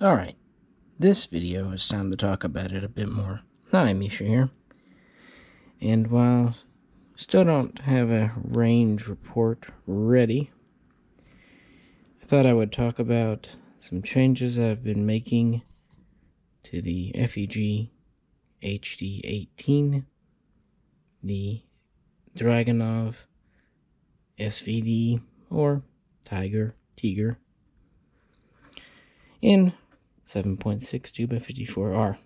Alright, this video is time to talk about it a bit more. Hi, Misha here. And while I still don't have a range report ready, I thought I would talk about some changes I've been making to the FEG HD 18, the Dragunov SVD, or Tiger, in 7.62x54R.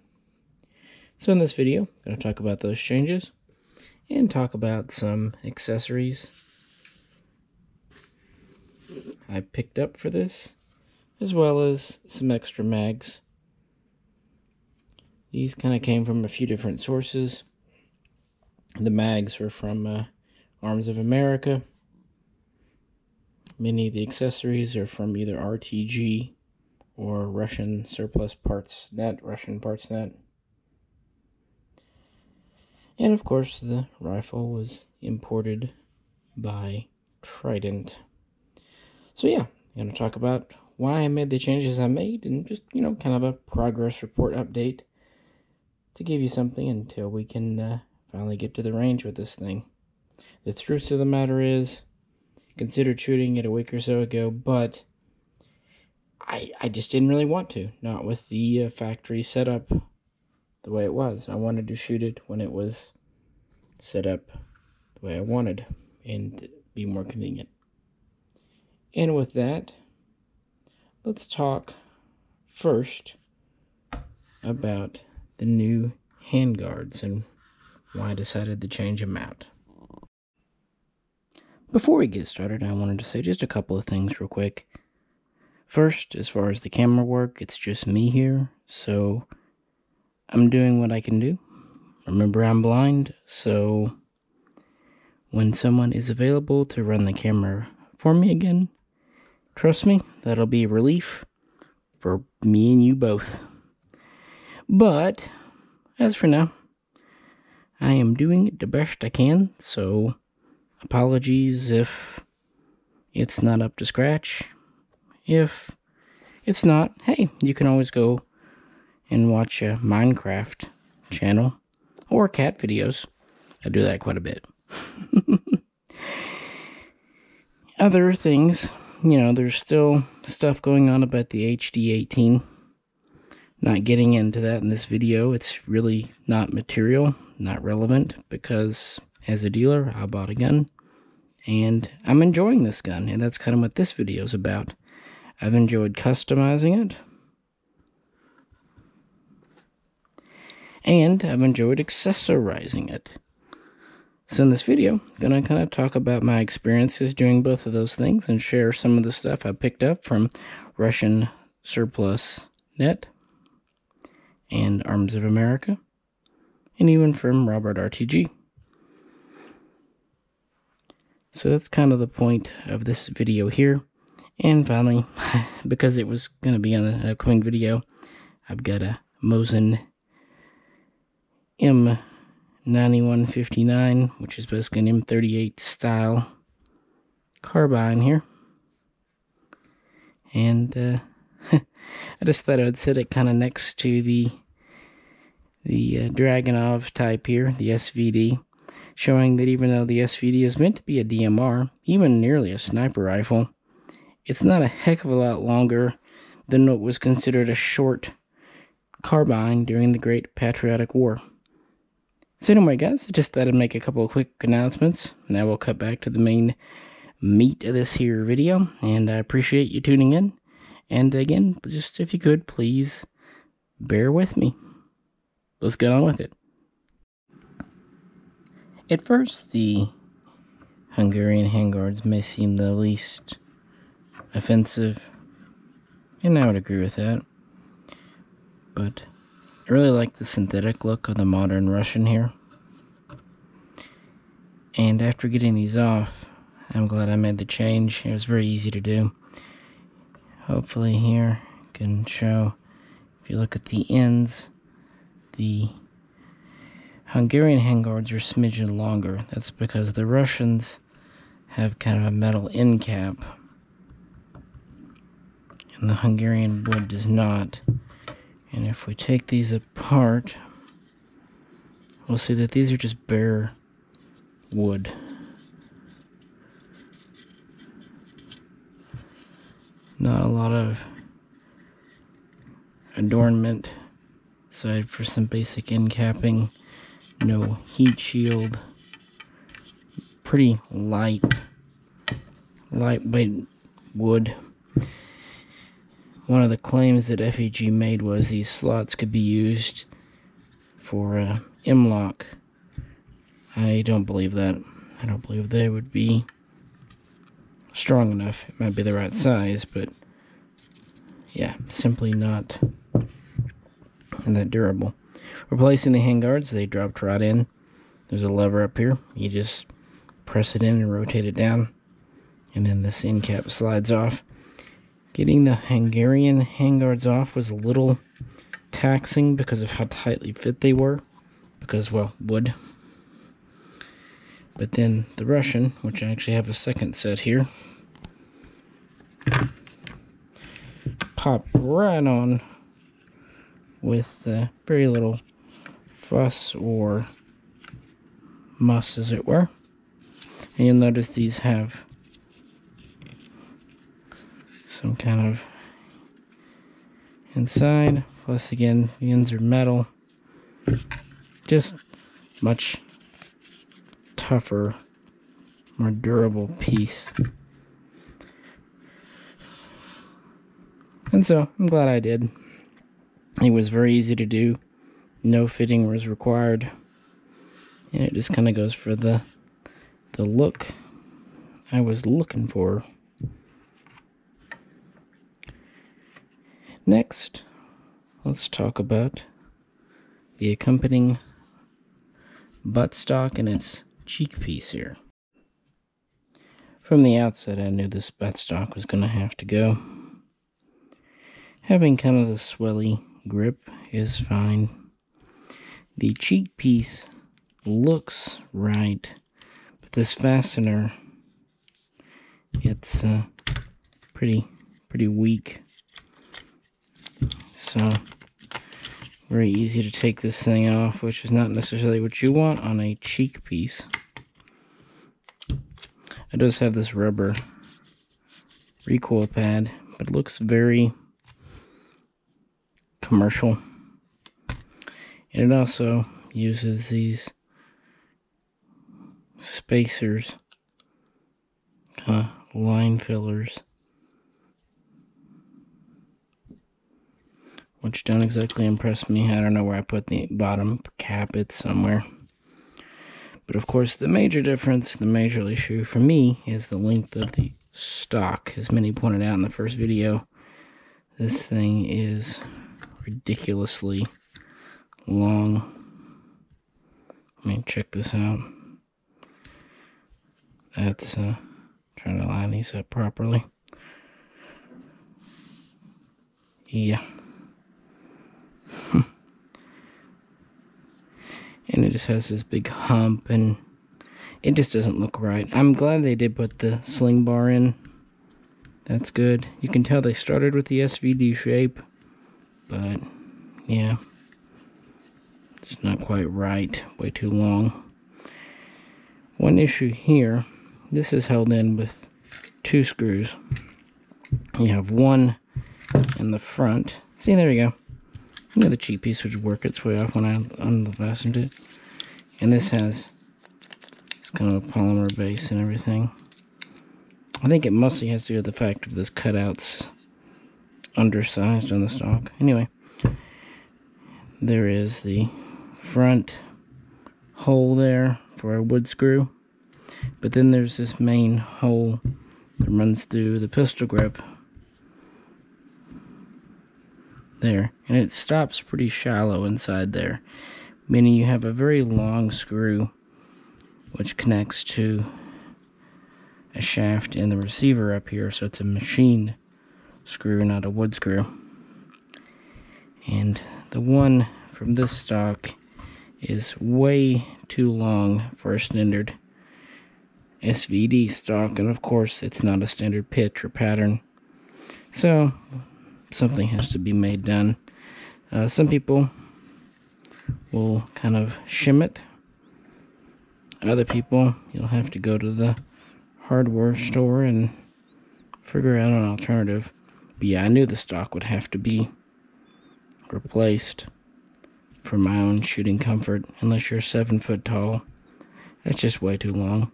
So in this video, I'm going to talk about those changes and talk about some accessories I picked up for this, as well as some extra mags. These kind of came from a few different sources. The mags were from Arms of America. Many of the accessories are from either RTG or Russian Surplus Parts Net, And of course, the rifle was imported by Trident. So yeah, I'm going to talk about why I made the changes I made and just, you know, kind of a progress report update to give you something until we can finally get to the range with this thing. The truth of the matter is, considered shooting it a week or so ago, but I just didn't really want to, not with the factory setup the way it was. I wanted to shoot it when it was set up the way I wanted and be more convenient. And with that, let's talk first about the new handguards and why I decided to change them out. Before we get started, I wanted to say just a couple of things real quick. First, as far as the camera work, it's just me here, so I'm doing what I can do. Remember, I'm blind, so when someone is available to run the camera for me again, trust me, that'll be a relief for me and you both. But as for now, I am doing the best I can, so apologies if it's not up to scratch. If it's not, hey, you can always go and watch a Minecraft channel or cat videos. I do that quite a bit. Other things, you know, there's still stuff going on about the HD18. Not getting into that in this video. It's really not material, not relevant, because as a dealer, I bought a gun and I'm enjoying this gun, and that's kind of what this video is about. I've enjoyed customizing it, and I've enjoyed accessorizing it. So in this video, I'm going to kind of talk about my experiences doing both of those things and share some of the stuff I picked up from Russian Surplus Net and Arms of America, and even from Robert RTG. So that's kind of the point of this video here. And finally, because it was going to be on an upcoming video, I've got a Mosin M9159, which is basically an M38 style carbine here. And I just thought I would set it kind of next to the Dragunov type here, the SVD, showing that even though the SVD is meant to be a DMR, even nearly a sniper rifle, it's not a heck of a lot longer than what was considered a short carbine during the Great Patriotic War. So anyway, guys, I just thought I'd make a couple of quick announcements. Now we'll cut back to the main meat of this here video, and I appreciate you tuning in. And again, just if you could, please bear with me. Let's get on with it. At first, the Hungarian handguards may seem the least offensive, and I would agree with that, but I really like the synthetic look of the modern Russian here, and after getting these off, I'm glad I made the change. It was very easy to do. Hopefully here can show, if you look at the ends, the Hungarian handguards are a smidgen longer. That's because the Russians have kind of a metal end cap. and the Hungarian wood does not. And if we take these apart, we'll see that these are just bare wood. Not a lot of adornment, aside for some basic end capping, no heat shield, pretty lightweight wood. One of the claims that FEG made was these slots could be used for M-LOK. I don't believe that. I don't believe they would be strong enough. It might be the right size, but yeah, simply not that durable. Replacing the handguards, they dropped right in. There's a lever up here. You just press it in and rotate it down, and then this end cap slides off. Getting the Hungarian handguards off was a little taxing because of how tightly fit they were, because, well, wood. But then the Russian, which I actually have a second set here, popped right on with very little fuss or muss, as it were. And you'll notice these have some kind of inside, plus again, the ends are metal. Just much tougher, more durable piece. And so, I'm glad I did. It was very easy to do. No fitting was required. And it just kind of goes for the look I was looking for. Next, let's talk about the accompanying buttstock and its cheek piece here. From the outset, I knew this buttstock was going to have to go. Having kind of the swelly grip is fine. The cheek piece looks right, but this fastener, it's pretty weak. So very easy to take this thing off, which is not necessarily what you want on a cheek piece. I just have this rubber recoil pad, but it looks very commercial. And it also uses these spacers, kind of line fillers, which don't exactly impress me. I don't know where I put the bottom cap. It's somewhere. But of course, the major difference, the major issue for me, is the length of the stock. As many pointed out in the first video, this thing is ridiculously long. I mean, check this out. That's trying to line these up properly. Yeah. And it just has this big hump, and it just doesn't look right. I'm glad they did put the sling bar in. That's good. You can tell they started with the SVD shape, but yeah, it's not quite right. Way too long. One issue here, this is held in with two screws. You have one in the front. See, there you go. You know, the cheek piece would work its way off when I unfastened it. And this has, it's kind of a polymer base and everything. I think it mostly has to do with the fact of this cutout's undersized on the stock. Anyway, there is the front hole there for our wood screw. But then there's this main hole that runs through the pistol grip. There, and it stops pretty shallow inside there, meaning you have a very long screw which connects to a shaft in the receiver up here, so it's a machine screw, not a wood screw. And the one from this stock is way too long for a standard SVD stock, and of course it's not a standard pitch or pattern. So something has to be made done. Some people will kind of shim it. Other people, you'll have to go to the hardware store and figure out an alternative. But yeah, I knew the stock would have to be replaced for my own shooting comfort, unless you're 7 foot tall. That's just way too long.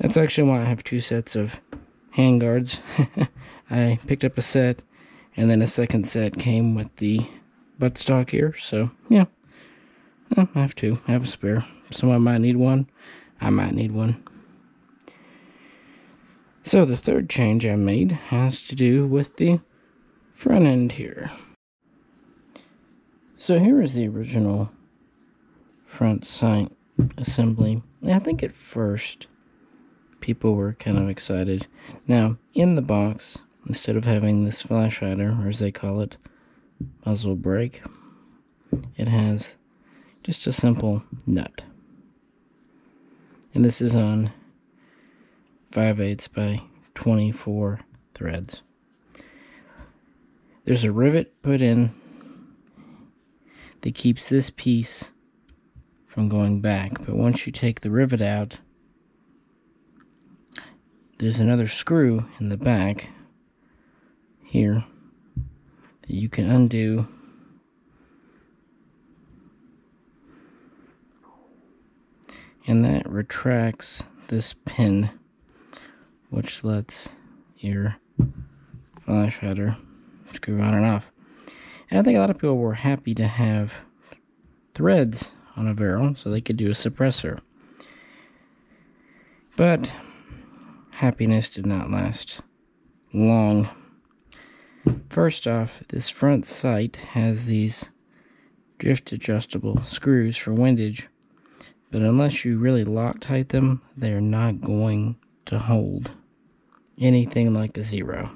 That's actually why I have two sets of hand guards. I picked up a set, and then a second set came with the buttstock here. So yeah, I have two. I have a spare. Someone might need one. I might need one. So the third change I made has to do with the front end here. So here is the original front sight assembly. I think at first people were kind of excited. Now, in the box, instead of having this flash hider, or as they call it, muzzle brake, it has just a simple nut. And this is on 5/8 by 24 threads. There's a rivet put in that keeps this piece from going back. But once you take the rivet out, there's another screw in the back here that you can undo and that retracts this pin, which lets your flash hider screw on and off. And I think a lot of people were happy to have threads on a barrel so they could do a suppressor, but happiness did not last long. First off, this front sight has these drift adjustable screws for windage, but unless you really Loctite them, they're not going to hold anything like a zero.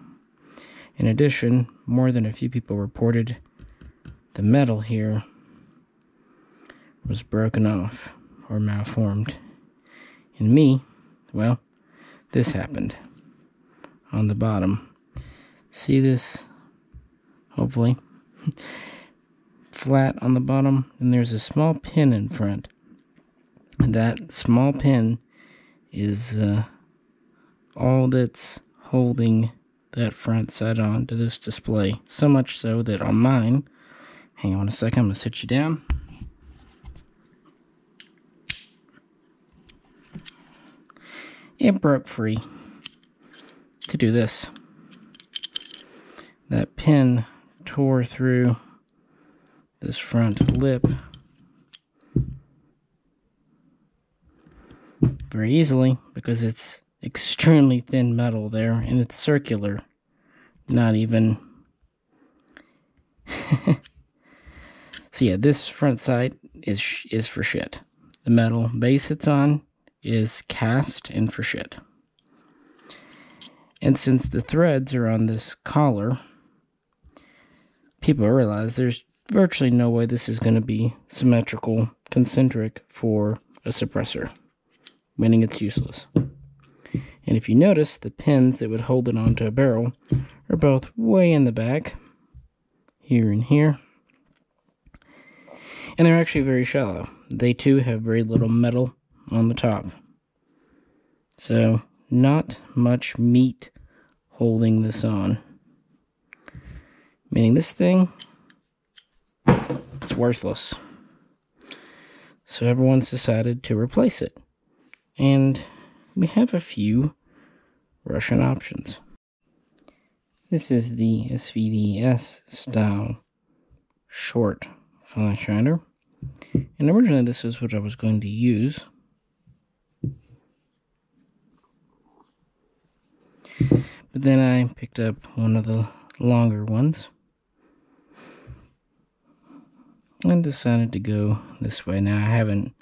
In addition, more than a few people reported the metal here was broken off or malformed. And me, well, this happened on the bottom. See this, hopefully, flat on the bottom, and there's a small pin in front. That small pin is all that's holding that front sight on to this display. So much so that on mine, hang on a second, I'm gonna sit you down. It broke free to do this. That pin tore through this front lip very easily because it's extremely thin metal there, and it's circular, not even. So yeah, this front sight is for shit. The metal base it's on is cast and for shit. And since the threads are on this collar, people realize there's virtually no way this is going to be symmetrical, concentric for a suppressor, meaning it's useless. And if you notice, the pins that would hold it onto a barrel are both way in the back, here and here. And they're actually very shallow. They too have very little metal on the top. So not much meat holding this on. Meaning this thing, it's worthless. So everyone's decided to replace it. And we have a few Russian options. This is the SVDS style short flash hider. And originally this is what I was going to use. But then I picked up one of the longer ones and decided to go this way. Now, I haven't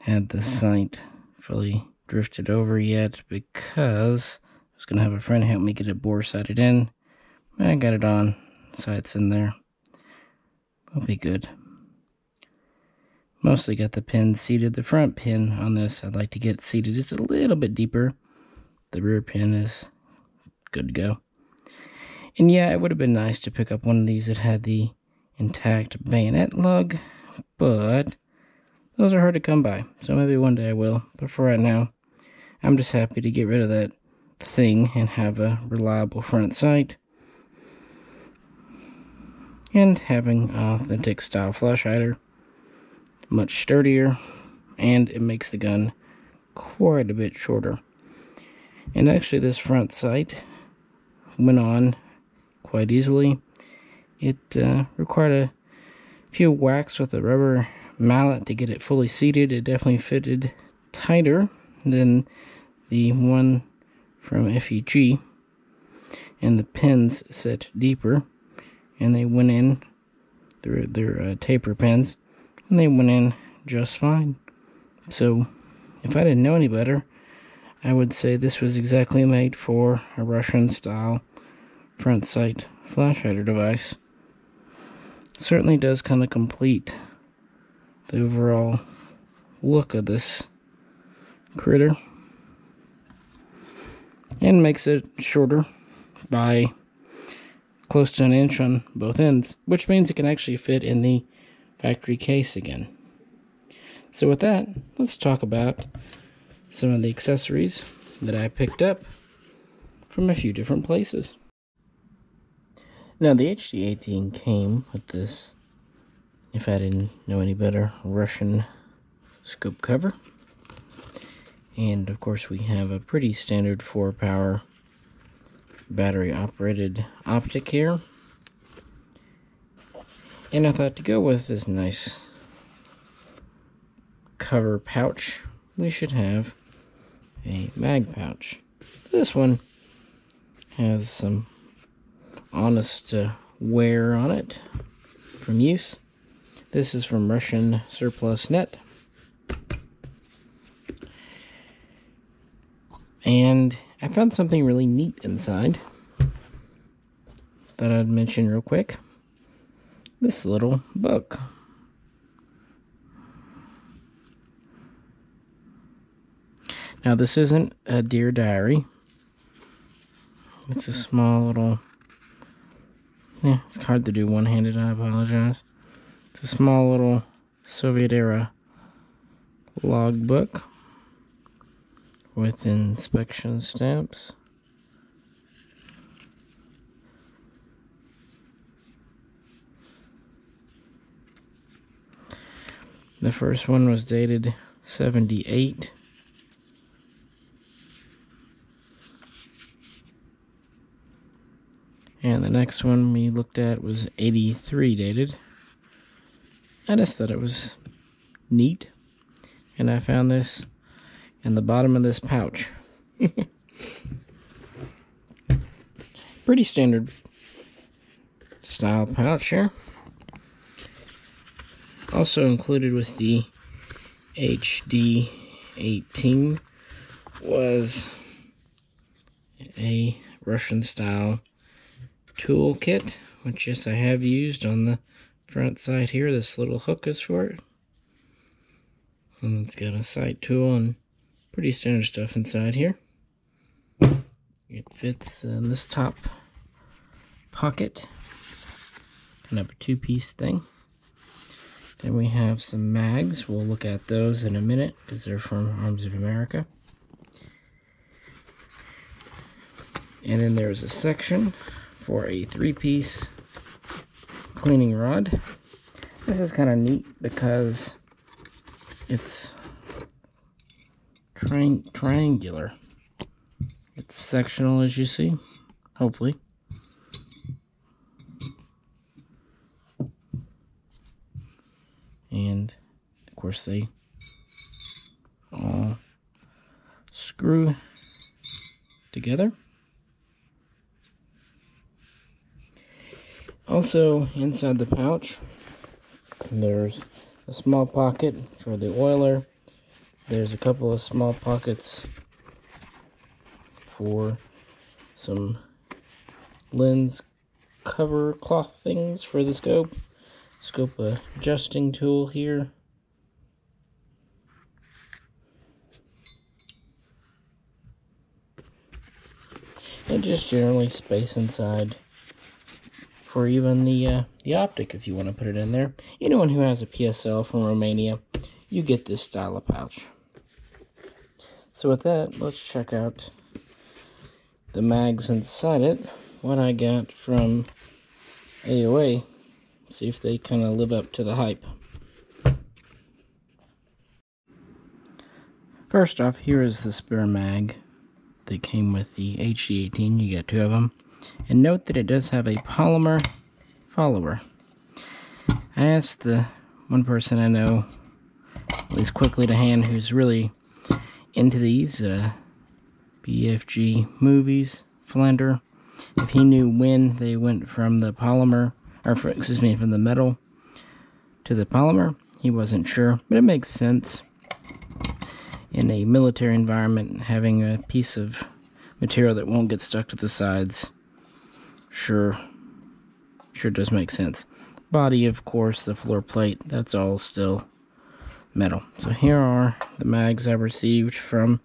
had the sight fully drifted over yet because I was going to have a friend help me get it bore-sighted in. I got it on, so it's in there. It'll be good. Mostly got the pin seated. The front pin on this I'd like to get seated just a little bit deeper. The rear pin is good to go. And yeah, it would have been nice to pick up one of these that had the intact bayonet lug, but those are hard to come by, so maybe one day I will. But for right now, I'm just happy to get rid of that thing and have a reliable front sight. And having authentic style flush hider, much sturdier, and it makes the gun quite a bit shorter. And actually this front sight went on quite easily. It required a few whacks with a rubber mallet to get it fully seated. It definitely fitted tighter than the one from FEG, and the pins set deeper, and they went in through their taper pins, and they went in just fine. So if I didn't know any better, I would say this was exactly made for a Russian style front sight flash hider device. It certainly does kind of complete the overall look of this critter, and makes it shorter by close to an inch on both ends, which means it can actually fit in the factory case again. So with that, let's talk about some of the accessories that I picked up from a few different places. Now the HD 18 came with this, if I didn't know any better, Russian scope cover. And of course we have a pretty standard 4-power battery operated optic here. And I thought to go with this nice cover pouch, we should have a mag pouch. This one has some honest wear on it from use. This is from Russian Surplus Net. And I found something really neat inside that I'd mention real quick. This little book. Now this isn't a deer diary. It's a small little... yeah, it's hard to do one-handed, I apologize. It's a small little Soviet-era logbook with inspection stamps. The first one was dated 78. And the next one we looked at was 83 dated. I just thought it was neat. And I found this in the bottom of this pouch. Pretty standard style pouch here. Also included with the HD 18 was a Russian style toolkit, which yes, I have used on the front sight here. This little hook is for it. And it's got a sight tool and pretty standard stuff inside here. It fits in this top pocket, kind of a two-piece thing. Then we have some mags. We'll look at those in a minute because they're from Arms of America. And then there's a section for a three-piece cleaning rod. This is kind of neat because it's triangular. It's sectional, as you see, hopefully. And of course they all screw together. Also inside the pouch there's a small pocket for the oiler. There's a couple of small pockets for some lens cover cloth things for the scope. Scope adjusting tool here. And just generally space inside for even the optic if you want to put it in there. Anyone who has a PSL from Romania, you get this style of pouch. So with that, let's check out the mags inside it, what I got from AOA, see if they kind of live up to the hype. First off, here is the spare mag that came with the HD 18, you got two of them. And note that it does have a polymer follower. I asked the one person I know, at least quickly to hand, who's really into these BFG movies, Flander, if he knew when they went from the polymer, or for, excuse me, from the metal to the polymer. He wasn't sure, but it makes sense. In a military environment, having a piece of material that won't get stuck to the sides, sure does make sense. Body, of course, the floor plate, that's all still metal. So here are the mags I received from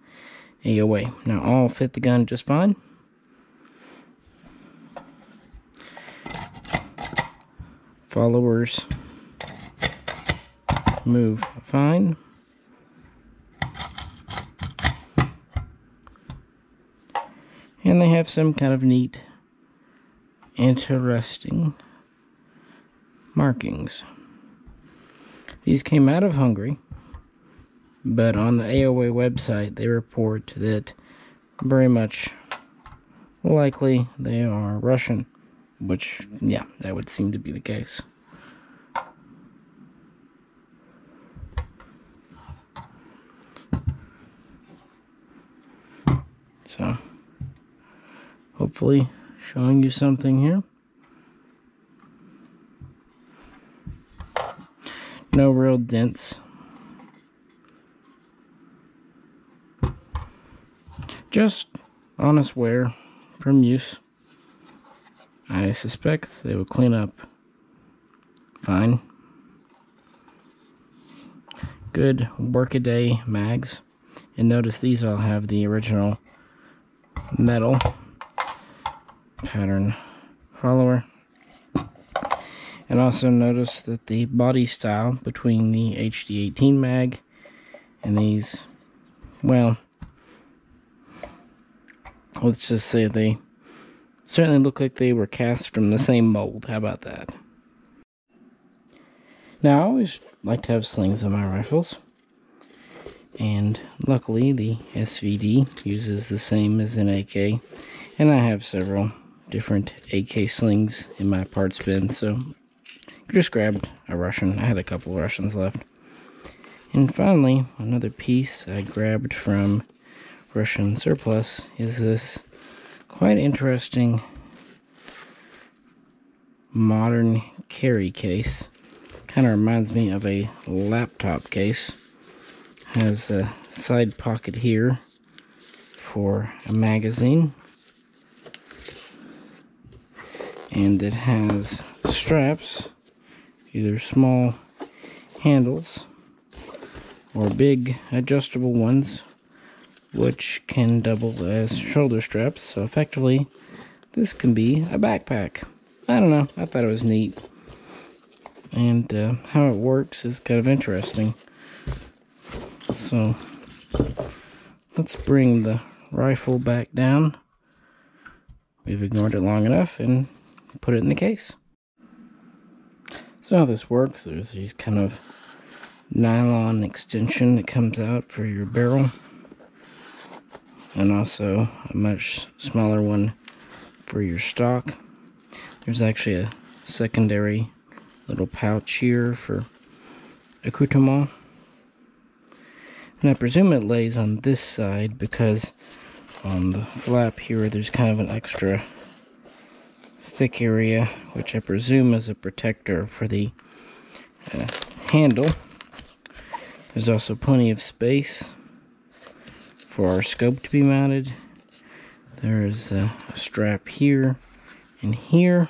AOA. Now all fit the gun just fine. Followers move fine. And they have some kind of neat, interesting markings. These came out of Hungary, but on the AOA website they report that very much likely they are Russian, which, yeah, that would seem to be the case. So, hopefully showing you something here. No real dents. Just honest wear from use. I suspect they will clean up fine. Good workaday mags. And notice these all have the original metal pattern follower. And also notice that the body style between the HD18 mag and these, well, let's just say they certainly look like they were cast from the same mold. How about that? Now, I always like to have slings on my rifles. And luckily, the SVD uses the same as an AK. And I have several different AK slings in my parts bin, so just grabbed a Russian. I had a couple of Russians left. And finally, another piece I grabbed from Russian Surplus is this quite interesting modern carry case. Kind of reminds me of a laptop case. Has a side pocket here for a magazine. And it has straps, either small handles or big adjustable ones, which can double as shoulder straps. So effectively, this can be a backpack. I don't know, I thought it was neat. And how it works is kind of interesting. So let's bring the rifle back down. We've ignored it long enough and put it in the case. So how this works, there's these kind of nylon extension that comes out for your barrel, and also a much smaller one for your stock. There's actually a secondary little pouch here for accoutrement, and I presume it lays on this side because on the flap here there's kind of an extra thick area, which I presume is a protector for the handle. There's also plenty of space for our scope to be mounted. There's a strap here and here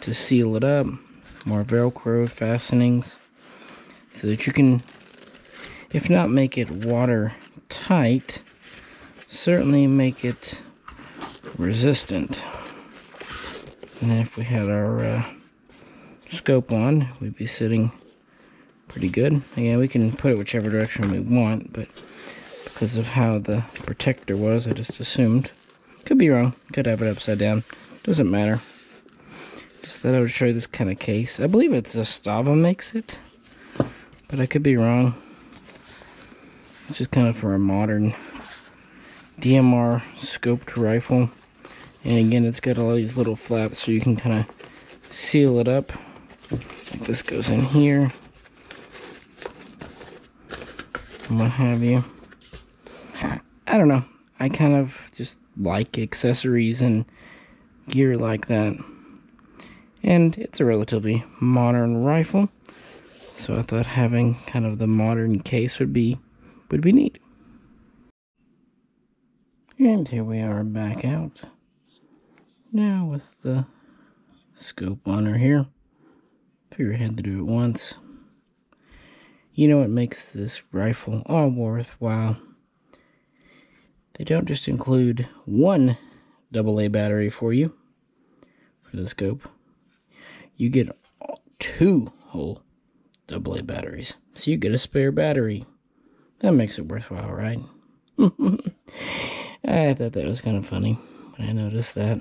to seal it up. More Velcro fastenings so that you can, if not make it watertight, certainly make it resistant. And if we had our scope on, we'd be sitting pretty good. Again, we can put it whichever direction we want, but because of how the protector was, I just assumed. Could be wrong, could have it upside down, doesn't matter. Just thought I would show you this kind of case. I believe it's a Stava makes it, but I could be wrong. It's just kind of for a modern DMR scoped rifle. And again, it's got all these little flaps so you can kind of seal it up. Like this goes in here, and what have you. I don't know. I kind of just like accessories and gear like that. And it's a relatively modern rifle, so I thought having kind of the modern case would be neat. And here we are back out. Now with the scope on her here. Figured I had to do it once. You know what makes this rifle all worthwhile? They don't just include one AA battery for you, for the scope. You get two whole AA batteries. So you get a spare battery. That makes it worthwhile, right? I thought that was kind of funny when I noticed that.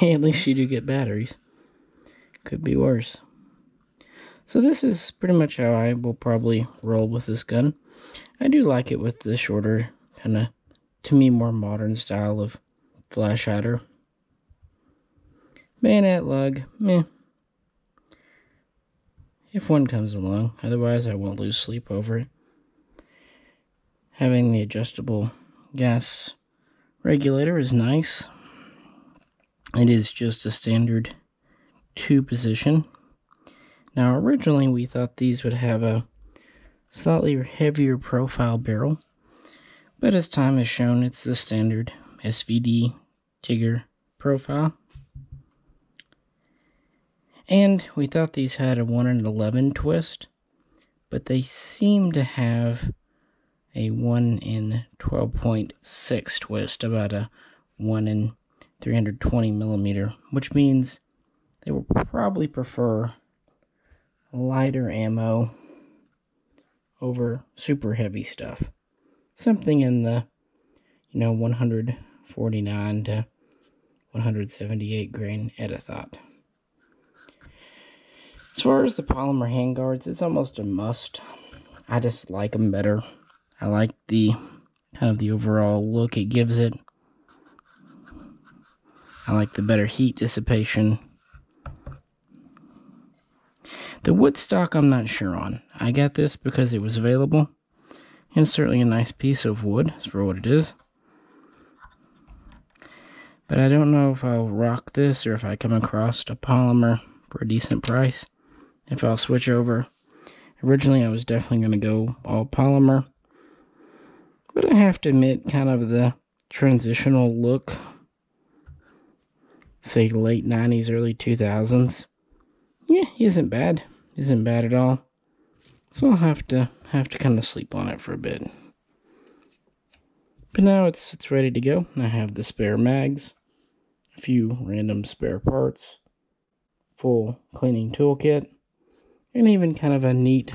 At least you do get batteries. Could be worse. So this is pretty much how I will probably roll with this gun. I do like it with the shorter, kind of, to me, more modern style of flash hider. Bayonet lug, meh. If one comes along, otherwise I won't lose sleep over it. Having the adjustable gas regulator is nice. It is just a standard 2-position. Now originally we thought these would have a slightly heavier profile barrel, but as time has shown, it's the standard SVD Tigger profile. And we thought these had a 1-in-11 twist, but they seem to have a 1-in-12.6 twist, about a 1-in-320mm, which means they will probably prefer lighter ammo over super heavy stuff. Something in the, 149 to 178 grain Edathat. As far as the polymer handguards, it's almost a must. I just like them better. I like the kind of the overall look it gives it. I like the better heat dissipation. The wood stock I'm not sure on. I got this because it was available. And it's certainly a nice piece of wood for what it is. But I don't know if I'll rock this or if I come across a polymer for a decent price. If I'll switch over. Originally I was definitely going to go all polymer, but I have to admit, kind of the transitional look, say late 90s, early 2000s, yeah, isn't bad at all. So I'll have to kind of sleep on it for a bit. But now it's ready to go. I have the spare mags, a few random spare parts, full cleaning toolkit, and even kind of a neat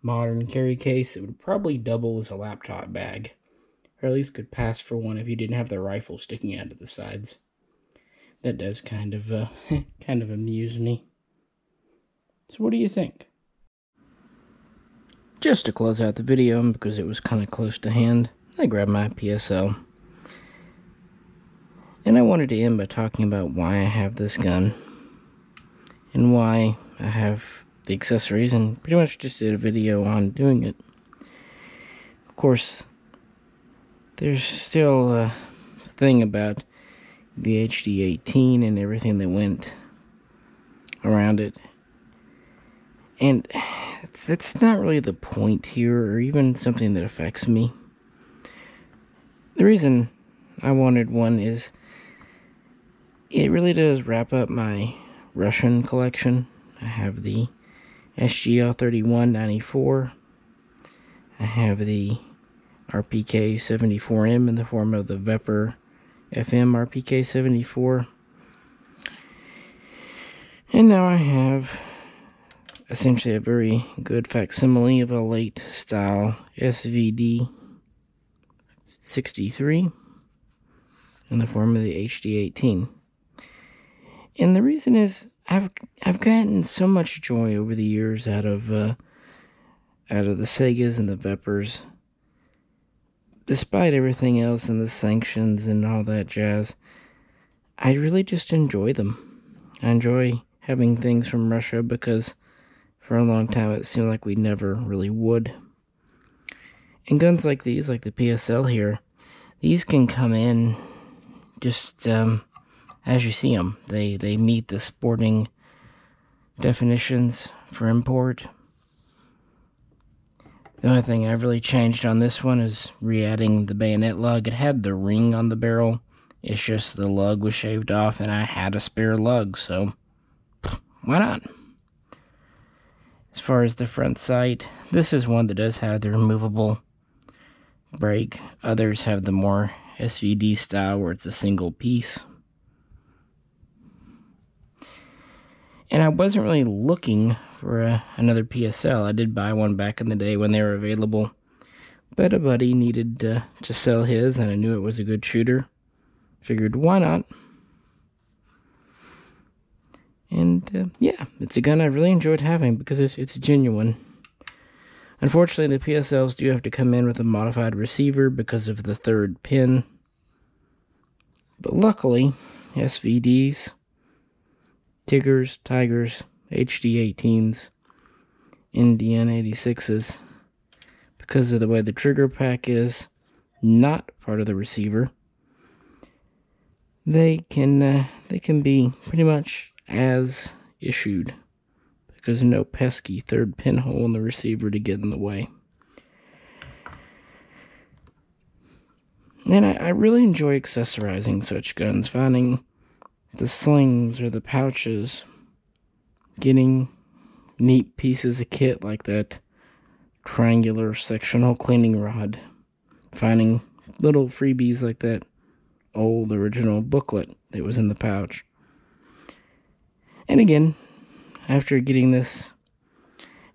modern carry case. It would probably double as a laptop bag, or at least could pass for one if you didn't have the rifle sticking out of the sides. That does kind of amuse me. So what do you think? Just to close out the video, because it was kind of close to hand, I grabbed my PSL. And I wanted to end by talking about why I have this gun, and why I have the accessories, and pretty much just did a video on doing it. Of course, there's still a thing about the HD 18 and everything that went around it, and it's not really the point here, or even something that affects me. The reason I wanted one is it really does wrap up my Russian collection. I have the SGL-3194, I have the RPK-74M in the form of the VEPR FM RPK 74, And now I have essentially a very good facsimile of a late style SVD 63 in the form of the HD 18. And the reason is I've gotten so much joy over the years out of the Segas and the VEPRs, despite everything else and the sanctions and all that jazz. I really just enjoy them. I enjoy having things from Russia because for a long time it seemed like we never really would. And guns like these, like the PSL here, these can come in just as you see them. They meet the sporting definitions for import. The only thing I've really changed on this one is re-adding the bayonet lug. It had the ring on the barrel. It's just the lug was shaved off and I had a spare lug, so why not? As far as the front sight, this is one that does have the removable brake. Others have the more SVD style where it's a single piece. And I wasn't really looking for another PSL. I did buy one back in the day when they were available, but a buddy needed to sell his, and I knew it was a good shooter. Figured, why not? And yeah, it's a gun I really enjoyed having because it's genuine. Unfortunately, the PSLs do have to come in with a modified receiver because of the third pin. But luckily, SVDs, Tigers, HD18s, NDN86s, because of the way the trigger pack is not part of the receiver, they can be pretty much as issued because no pesky third pinhole in the receiver to get in the way. And I really enjoy accessorizing such guns, finding the slings or the pouches, getting neat pieces of kit like that triangular sectional cleaning rod, finding little freebies like that old original booklet that was in the pouch. And again, after getting this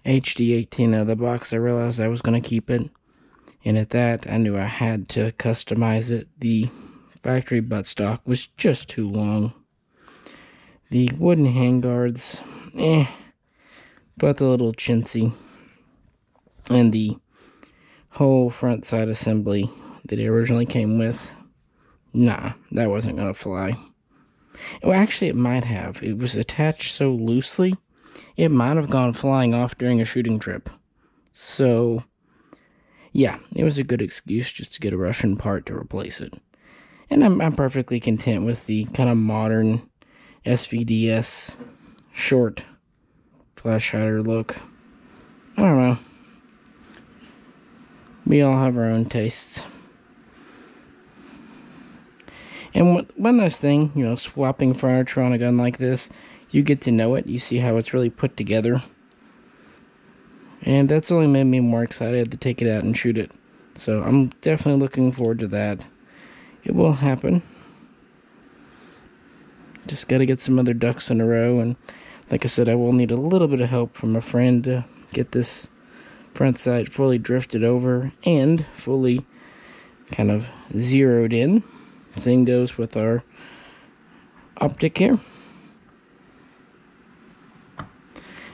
HD18 out of the box, I realized I was going to keep it, and at that I knew I had to customize it. The factory buttstock was just too long. The wooden handguards, but the little chintzy and the whole front side assembly that it originally came with, nah, that wasn't going to fly. Well, actually, it might have. It was attached so loosely, it might have gone flying off during a shooting trip. So, yeah, it was a good excuse just to get a Russian part to replace it. And I'm perfectly content with the kind of modern SVDS short flash hider look. I don't know. We all have our own tastes. And one last thing, you know, swapping furniture on a gun like this, you get to know it. You see how it's really put together. And that's only made me more excited to take it out and shoot it. So I'm definitely looking forward to that. It will happen. Just got to get some other ducks in a row. And like I said, I will need a little bit of help from a friend to get this front sight fully drifted over and fully kind of zeroed in. Same goes with our optic here.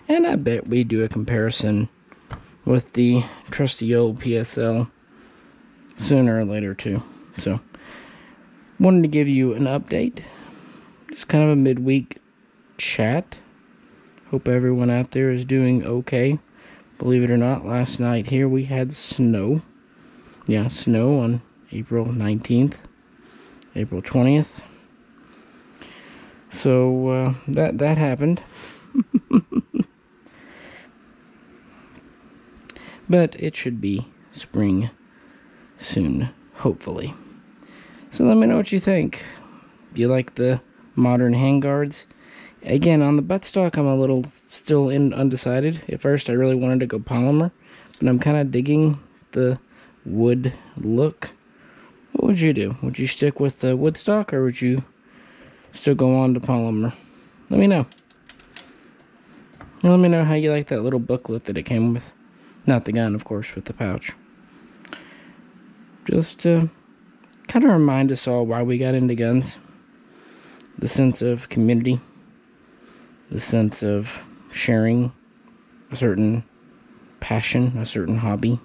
And I bet we do a comparison with the trusty old PSL sooner or later too. So, wanted to give you an update. Just kind of a midweek chat. Hope everyone out there is doing okay. Believe it or not, last night here we had snow. Yeah, snow on April 19th. April 20th. So that happened. But it should be spring soon, hopefully. So let me know what you think. Do you like the modern handguards? Again, on the buttstock, I'm a little still undecided. At first, I really wanted to go polymer, but I'm kind of digging the wood look. What would you do? Would you stick with the woodstock or would you still go on to polymer? Let me know. And let me know how you like that little booklet that it came with. Not the gun, of course, with the pouch. Just to kind of remind us all why we got into guns. The sense of community. The sense of sharing a certain passion, a certain hobby.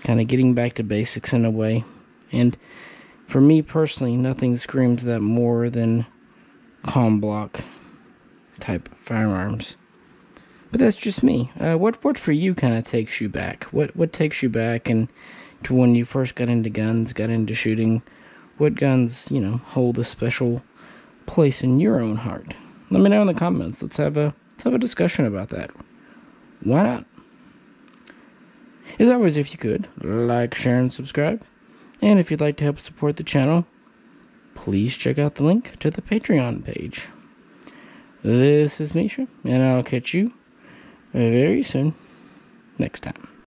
Kind of getting back to basics in a way. And for me personally, nothing screams that more than calm block type firearms. But that's just me. What for you kind of takes you back? What takes you back and to when you first got into guns, got into shooting? What guns, you know, hold a special place in your own heart? Let me know in the comments. Let's have a discussion about that. Why not? As always, if you could, like, share, and subscribe. And if you'd like to help support the channel, please check out the link to the Patreon page. This is Misha, and I'll catch you very soon next time.